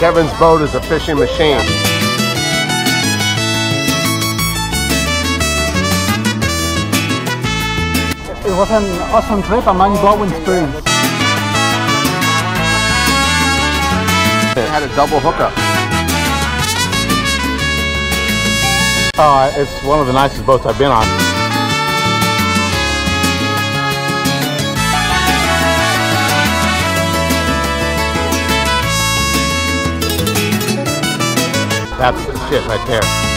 Kevin's boat is a fishing machine. It was an awesome trip, a mind-blowing experience. It had a double hookup. It's one of the nicest boats I've been on. That's the shit right there.